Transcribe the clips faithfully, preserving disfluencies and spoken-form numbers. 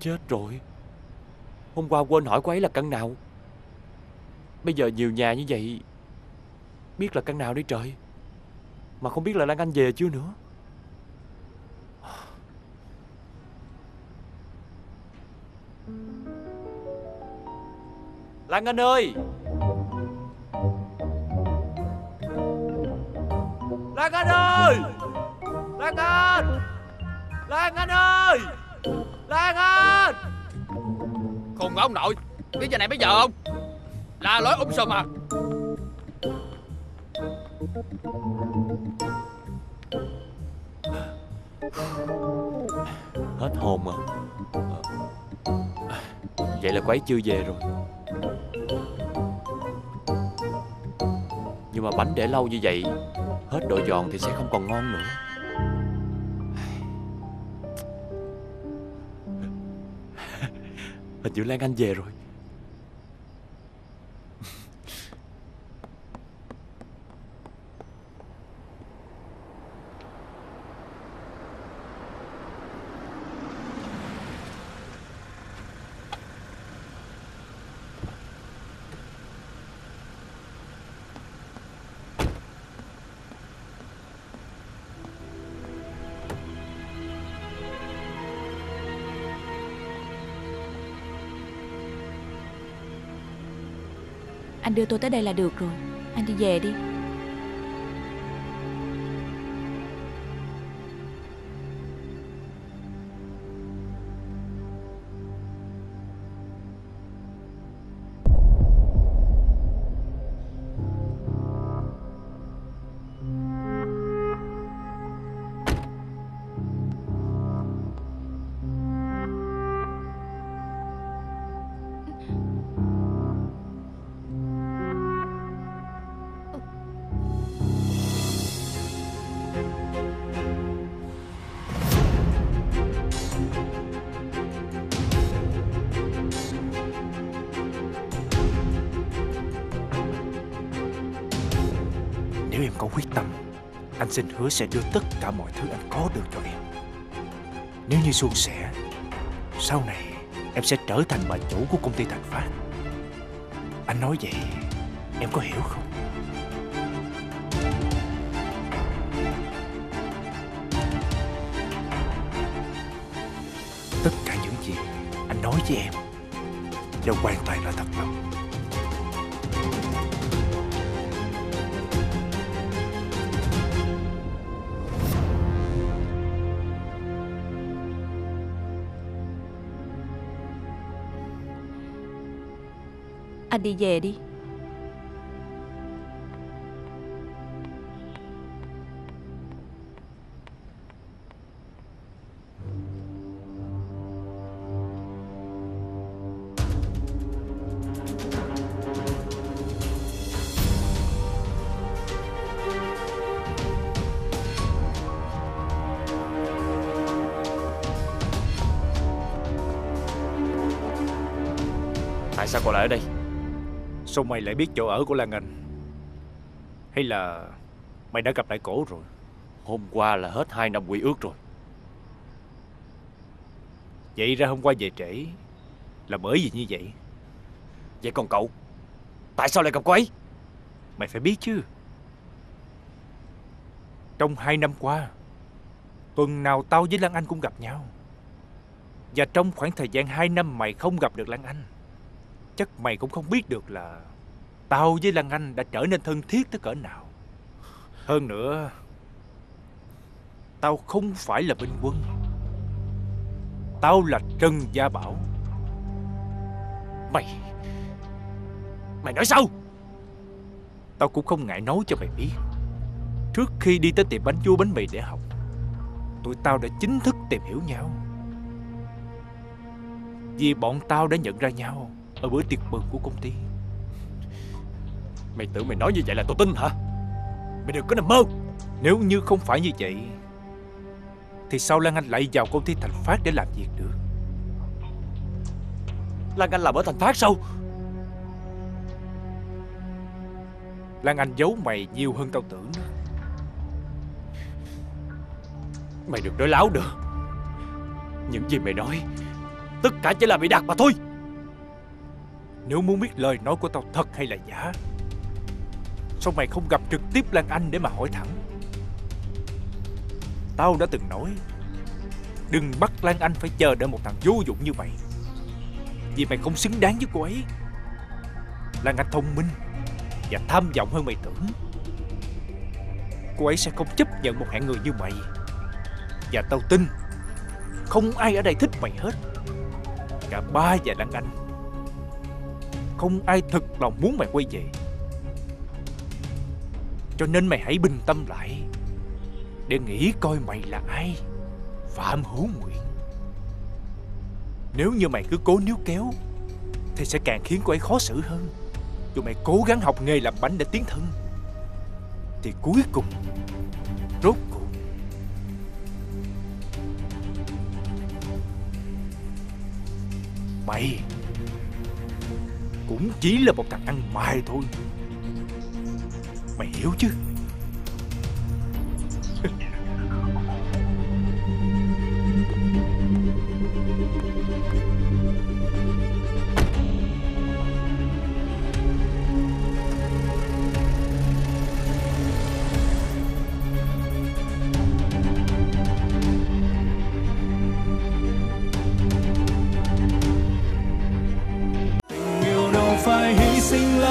Chết rồi, hôm qua quên hỏi cô ấy là căn nào. Bây giờ nhiều nhà như vậy, biết là căn nào đi trời. Mà không biết là Lan Anh về chưa nữa. Lan Anh ơi, Lan Anh ơi, Lan Anh, Lan Anh ơi, Lan Anh. Khùng ông nội, biết giờ này bây giờ không? Là lối ung sùm à? Hết hồn à. Vậy là cô ấy chưa về rồi. Nhưng mà bánh để lâu như vậy, hết độ giòn thì sẽ không còn ngon nữa. Hình như Lan Anh về rồi. Anh đưa tôi tới đây là được rồi. Anh đi về đi. Anh xin hứa sẽ đưa tất cả mọi thứ anh có được cho em. Nếu như suôn sẻ, sau này em sẽ trở thành bà chủ của công ty Thành Phát. Anh nói vậy em có hiểu không? Tất cả những gì anh nói với em đều hoàn toàn là thật lòng. Anh đi về đi. Tại sao cô lại ở đây? Sao mày lại biết chỗ ở của Lan Anh? Hay là mày đã gặp lại cổ rồi? Hôm qua là hết hai năm quy ước rồi. Vậy ra hôm qua về trễ là bởi vì như vậy. Vậy còn cậu, tại sao lại gặp cô ấy? Mày phải biết chứ. Trong hai năm qua, tuần nào tao với Lan Anh cũng gặp nhau. Và trong khoảng thời gian hai năm mày không gặp được Lan Anh, chắc mày cũng không biết được là tao với Lan Anh đã trở nên thân thiết tới cỡ nào. Hơn nữa, tao không phải là binh quân, tao là Trần Gia Bảo. Mày Mày nói sao? Tao cũng không ngại nói cho mày biết, trước khi đi tới tiệm bánh chua bánh mì để học, tụi tao đã chính thức tìm hiểu nhau. Vì bọn tao đã nhận ra nhau ở bữa tiệc mừng của công ty. Mày tưởng mày nói như vậy là tao tin hả? Mày đừng có nằm mơ. Nếu như không phải như vậy thì sao Lan Anh lại vào công ty Thành Phát để làm việc được? Lan Anh làm ở Thành Phát sao? Lan Anh giấu mày nhiều hơn tao tưởng. Mày đừng nói láo nữa. Những gì mày nói tất cả chỉ là bị đặt mà thôi. Nếu muốn biết lời nói của tao thật hay là giả, sao mày không gặp trực tiếp Lan Anh để mà hỏi thẳng? Tao đã từng nói, đừng bắt Lan Anh phải chờ đợi một thằng vô dụng như mày, vì mày không xứng đáng với cô ấy. Lan Anh thông minh và tham vọng hơn mày tưởng. Cô ấy sẽ không chấp nhận một hạng người như mày. Và tao tin không ai ở đây thích mày hết. Cả ba và Lan Anh, không ai thật lòng muốn mày quay về. Cho nên mày hãy bình tâm lại để nghĩ coi mày là ai. Phạm Hữu Nguyện. Nếu như mày cứ cố níu kéo thì sẽ càng khiến cô ấy khó xử hơn. Dù mày cố gắng học nghề làm bánh để tiến thân, thì cuối cùng rốt cuộc mày cũng chỉ là một thằng ăn mày thôi. Mày hiểu chứ?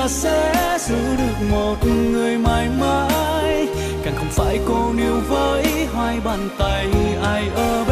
Sẽ giữ được một người mãi mãi, càng không phải cô níu với hai bàn tay ai ôm.